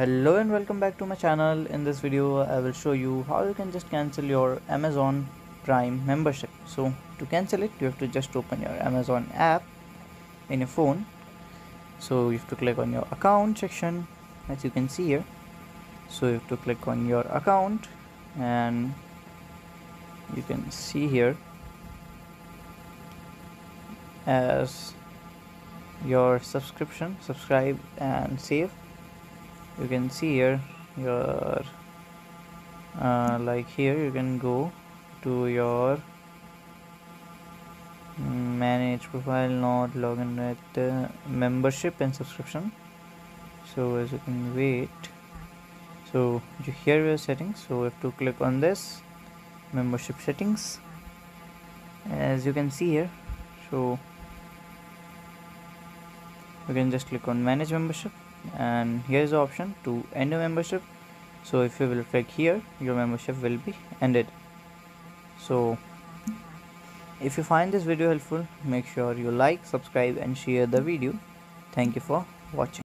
Hello and welcome back to my channel. In this video I will show you how you can just cancel your Amazon Prime membership. So to cancel it you have to just open your Amazon app in your phone. So you have to click on your account section, as you can see here. So you have to click on your account and you can see here as your subscription, subscribe and save. You can see here your like here you can go to your manage profile, not login with membership and subscription. So as you can wait, so you hear your settings, so you have to click on this membership settings, as you can see here. So you can just click on manage membership and here is the option to end a membership. So if you will click here, your membership will be ended. So if you find this video helpful, make sure you like, subscribe and share the video. Thank you for watching.